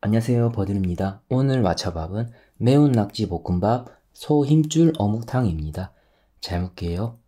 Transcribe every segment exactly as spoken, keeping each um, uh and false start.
안녕하세요, 버들입니다. 오늘 맞춰밥은 매운 낙지볶음밥 소 힘줄 어묵탕입니다. 잘 먹게요.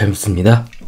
재밌습니다.